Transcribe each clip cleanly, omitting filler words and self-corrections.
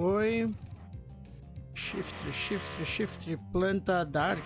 foi. Shift, planta Dark.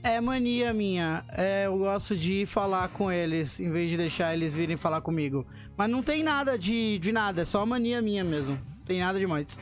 É mania minha, eu gosto de falar com eles, em vez de deixar eles virem falar comigo. Mas não tem nada de nada, é só mania minha mesmo, não tem nada demais.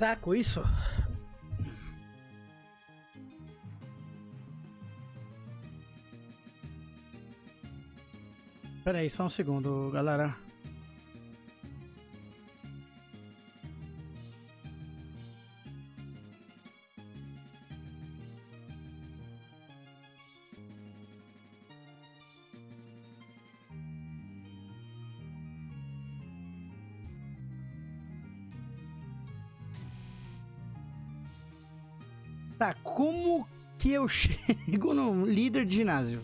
saco isso. Espera aí, só um segundo, galera. Tá, como que eu chego no líder de ginásio?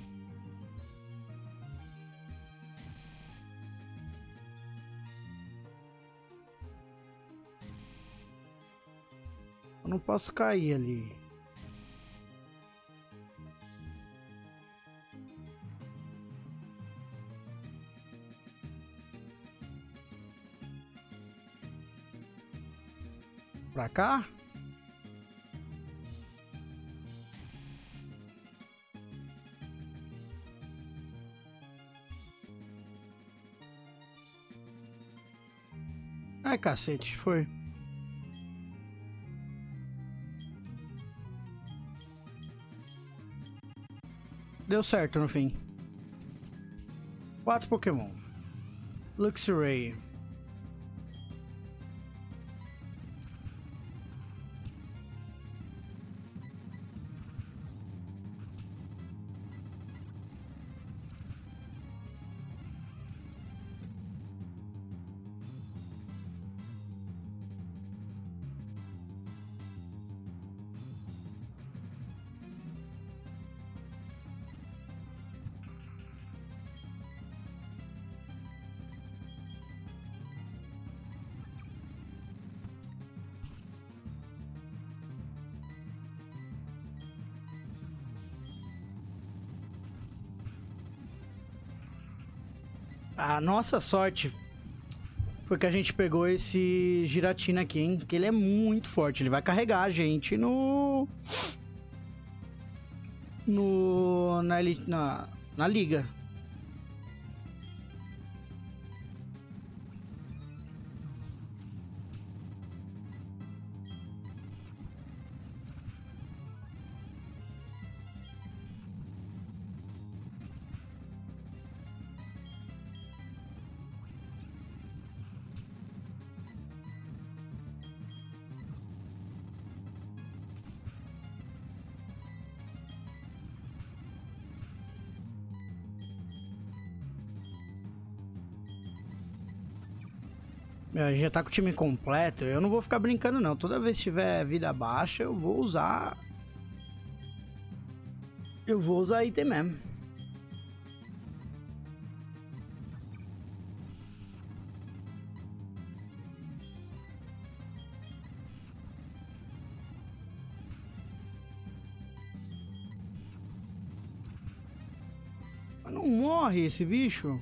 Eu não posso cair ali. Pra cá? Ai, cacete, foi. Deu certo no fim. 4 Pokémon. Luxray. A nossa sorte foi que a gente pegou esse Giratina aqui, hein? Que ele é muito forte. Ele vai carregar a gente no... na liga. A gente já tá com o time completo, eu não vou ficar brincando não. Toda vez que tiver vida baixa, eu vou usar... item mesmo. Mas não morre esse bicho?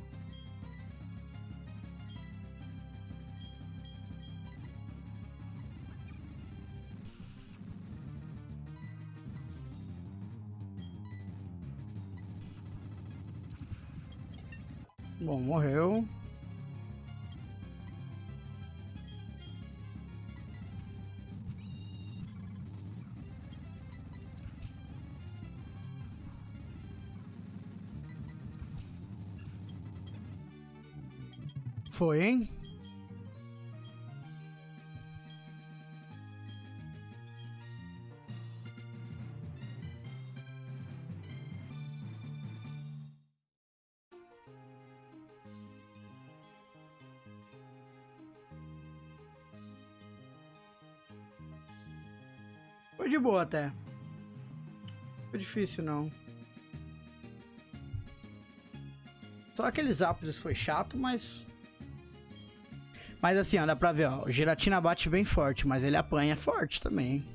Bom, morreu. Foi, hein? Foi de boa até. Foi difícil não. Só aqueles ápidos foi chato, mas... Mas assim, ó, dá pra ver, ó. O Giratina bate bem forte, mas ele apanha forte também, hein?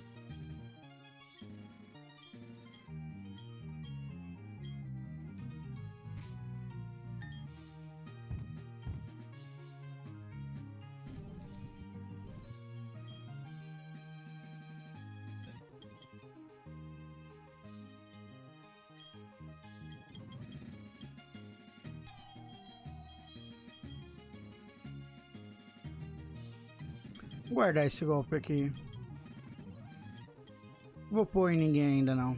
Guardar esse golpe aqui. vou pôr em ninguém ainda não.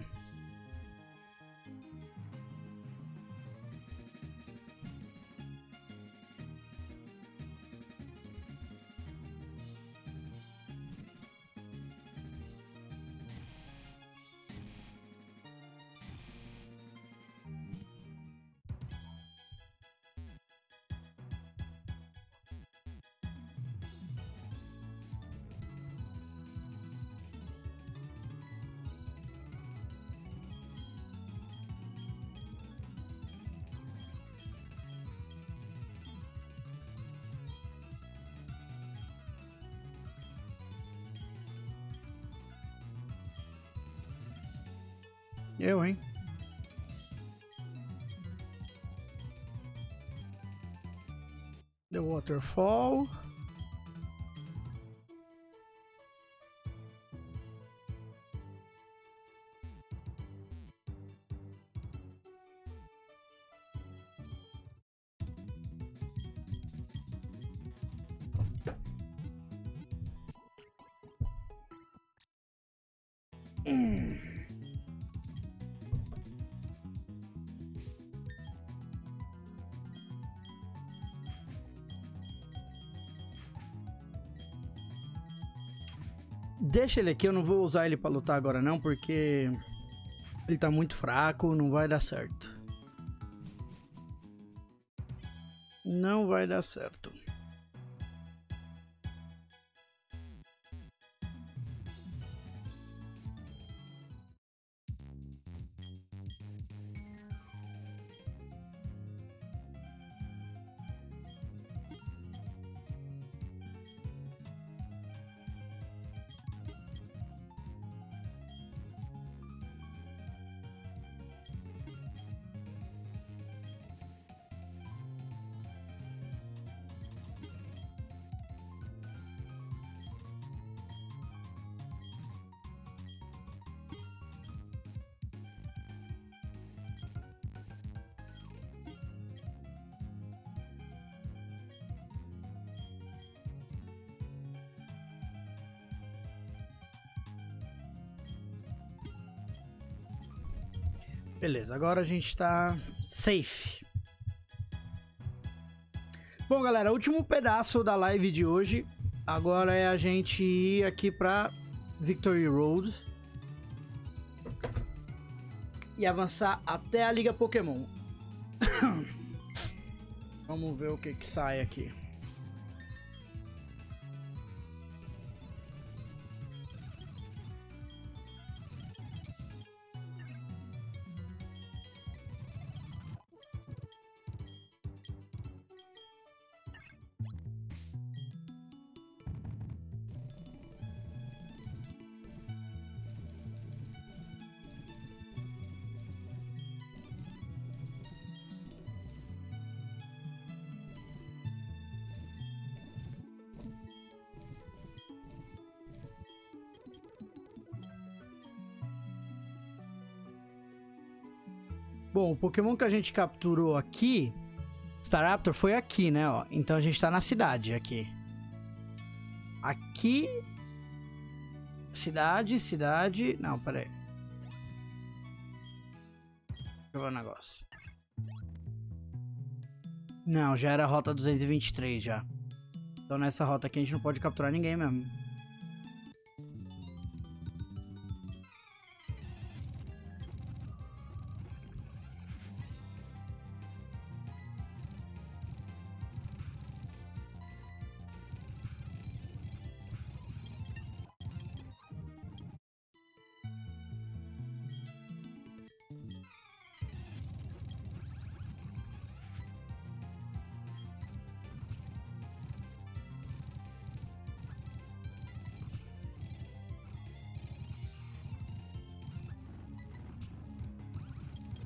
Eu, hein? The Waterfall. Deixa ele aqui, eu não vou usar ele pra lutar agora não, porque ele tá muito fraco, não vai dar certo. Não vai dar certo. Beleza, agora a gente tá safe. Bom, galera, último pedaço da live de hoje. Agora é a gente ir aqui pra Victory Road e avançar até a Liga Pokémon. Vamos ver o que que sai aqui. Bom, o Pokémon que a gente capturou aqui, Staraptor, foi aqui, né, ó. Então a gente tá na cidade aqui. Aqui. Cidade, cidade. Não, peraí. Deixa eu ver o negócio. Não, já era a rota 223 já. Então nessa rota aqui a gente não pode capturar ninguém mesmo.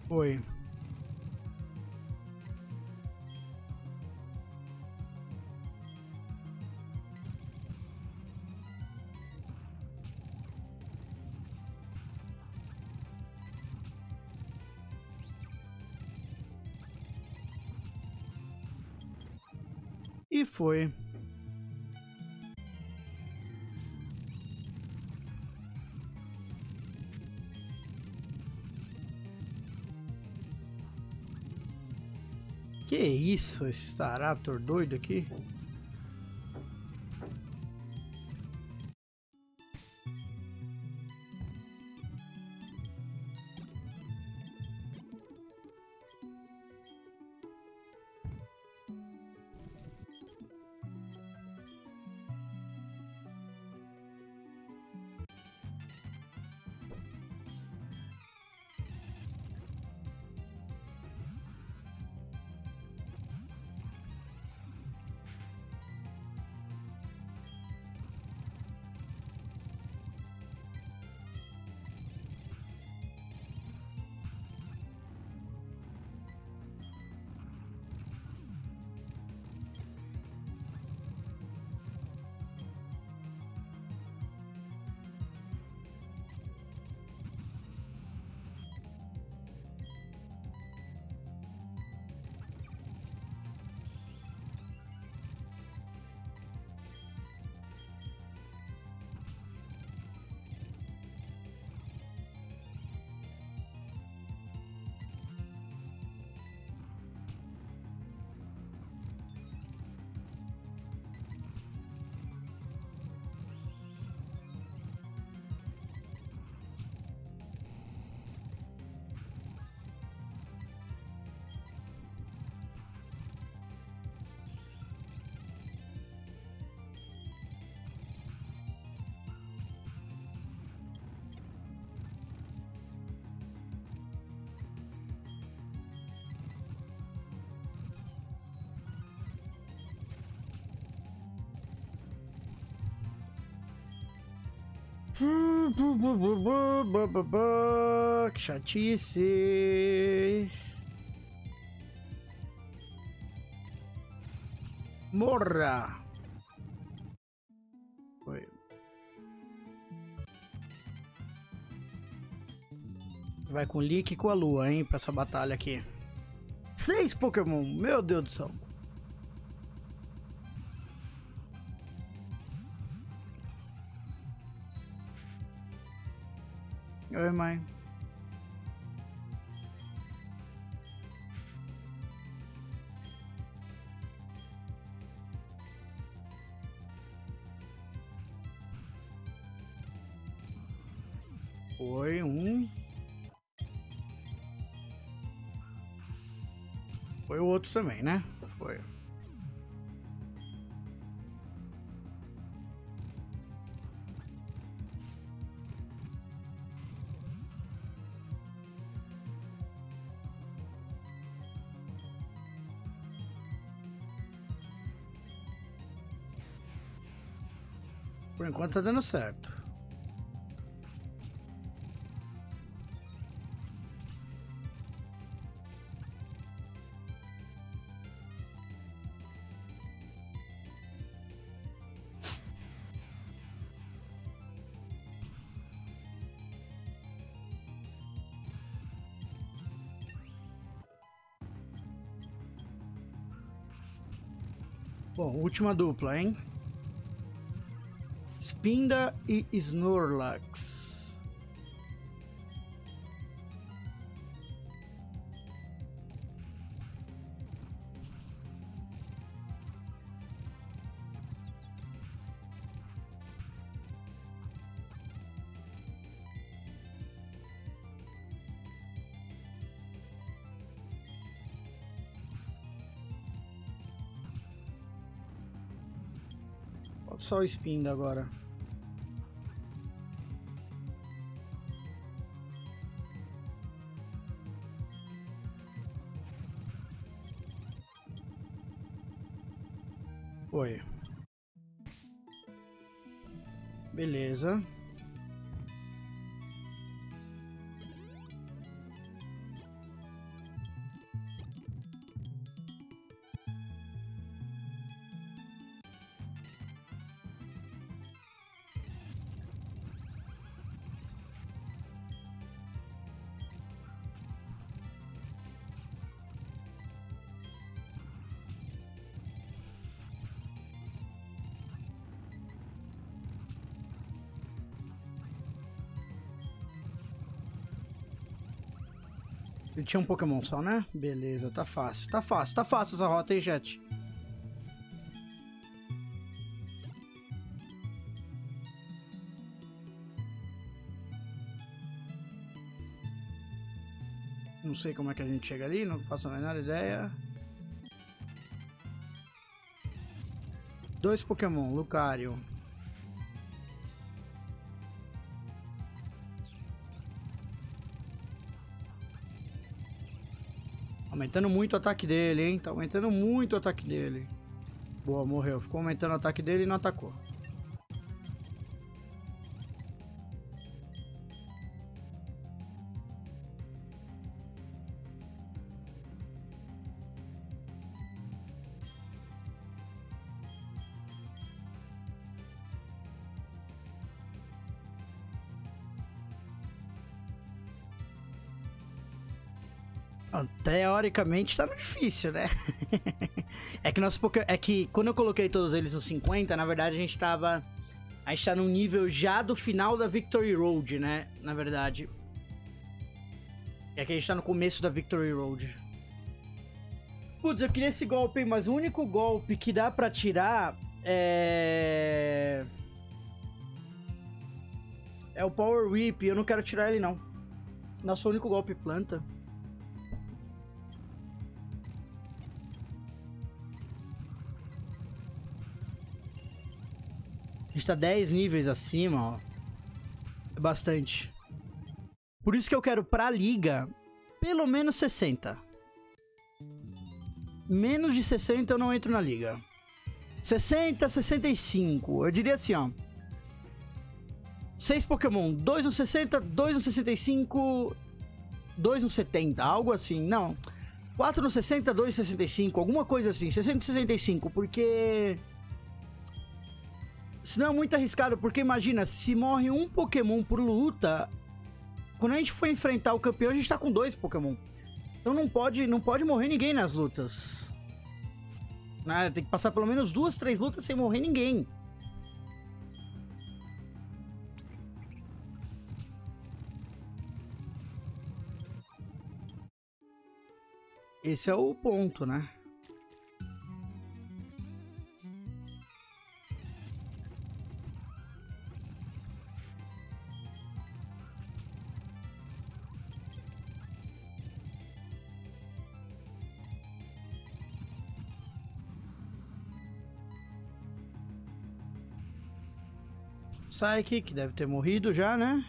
Oi. E foi. Que isso, esse Staraptor doido aqui. Que chatice. Morra. Oi. Vai com o Lick e com a Lua, hein, pra essa batalha aqui. 6 Pokémon, meu Deus do céu. Oi, mãe. Foi um. Foi o outro também, né? Foi. Por enquanto tá dando certo. Bom, última dupla, hein? Spinda e Snorlax. Só o Spinda agora. Foi. Beleza. Ele tinha um Pokémon só, né? Beleza, tá fácil. Tá fácil, tá fácil essa rota, hein, gente? Não sei como é que a gente chega ali, não faço a menor ideia. Dois Pokémon, Lucario. Aumentando muito o ataque dele, hein? Tá aumentando muito o ataque dele. Boa, morreu. Ficou aumentando o ataque dele e não atacou. Teoricamente tá difícil, né? É que quando eu coloquei todos eles nos 50, na verdade a gente tá num nível já do final da Victory Road, né? Na verdade. É que a gente tá no começo da Victory Road. Putz, eu queria esse golpe, mas o único golpe que dá pra tirar é... é o Power Whip, eu não quero tirar ele não. Nosso único golpe planta. A gente tá 10 níveis acima, ó. É bastante. Por isso que eu quero pra liga, pelo menos 60. Menos de 60 eu não entro na liga. 60, 65. Eu diria assim, ó. 6 Pokémon. 2 no 60, 2 no 65, 2 no 70. Algo assim, não. 4 no 60, 2 no 65. Alguma coisa assim. 60 e 65, porque... senão é muito arriscado, porque imagina, se morre um Pokémon por luta, quando a gente for enfrentar o campeão, a gente tá com 2 Pokémon. Então não pode morrer ninguém nas lutas. Né? Tem que passar pelo menos 2, 3 lutas sem morrer ninguém. Esse é o ponto, né? Psyche, que deve ter morrido já, né?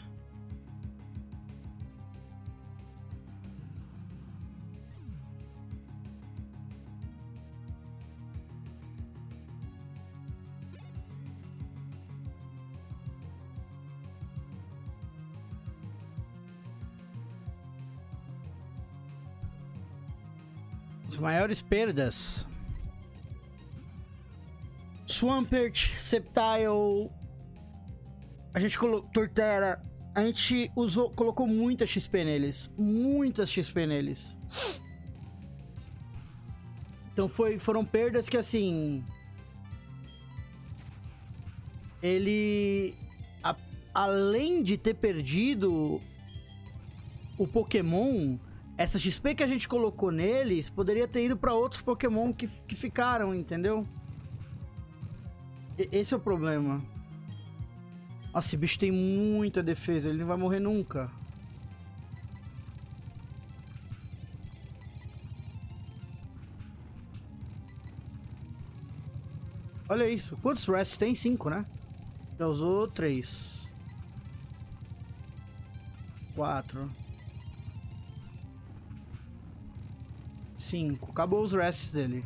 As maiores perdas: Swampert, Sceptile. A gente colocou Torterra, a gente usou, colocou muita XP neles, muitas XP neles. Então foram perdas que assim, ele, além de ter perdido o Pokémon, essa XP que a gente colocou neles poderia ter ido para outros Pokémon que ficaram, entendeu? Esse é o problema. Nossa, esse bicho tem muita defesa, ele não vai morrer nunca. Olha isso. Quantos rests tem? 5, né? Já usou 3. 4. 5. Acabou os rests dele.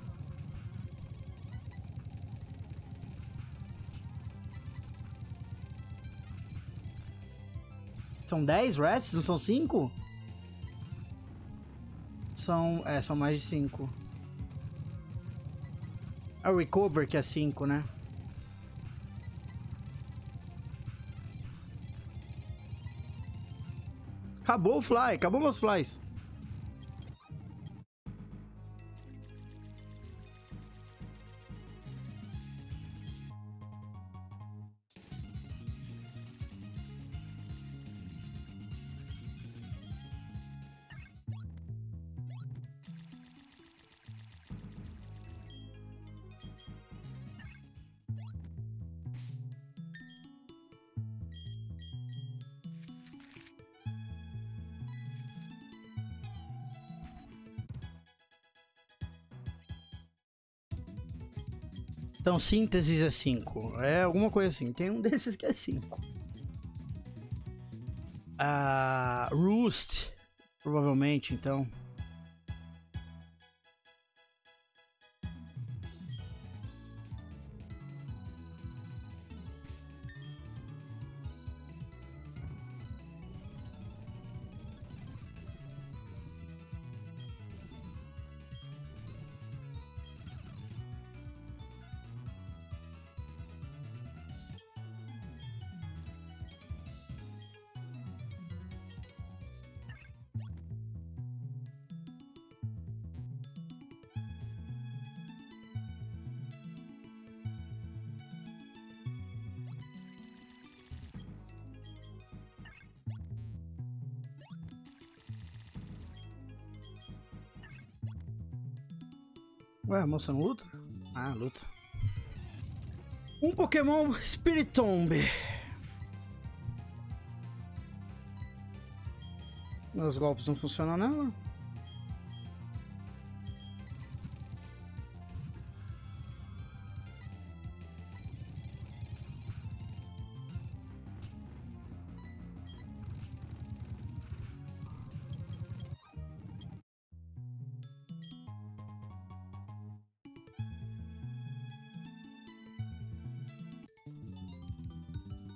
São 10 rests? Não são 5? São mais de 5. É o recover que é 5, né? Acabou o fly, acabou meus flies. Então, sínteses é 5. É alguma coisa assim. Tem um desses que é 5. Roost. Provavelmente, então. Ué, a moça não luta? Ah, luta. Um Pokémon Spiritomb. Os golpes não funcionam nela.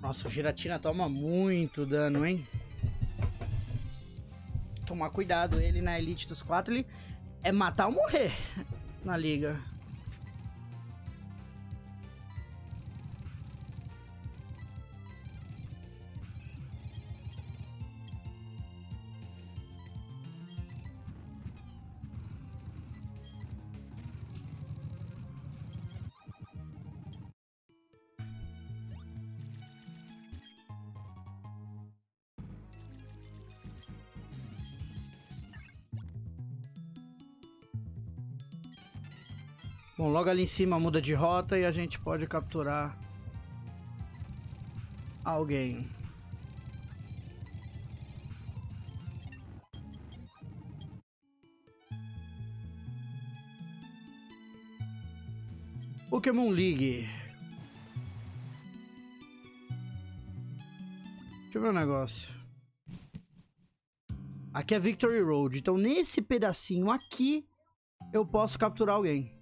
Nossa, a Giratina toma muito dano, hein? Tomar cuidado, ele na elite dos 4, ele é matar ou morrer na liga. Bom, logo ali em cima muda de rota e a gente pode capturar alguém. Pokémon League. Deixa eu ver um negócio. Aqui é Victory Road, então nesse pedacinho aqui eu posso capturar alguém.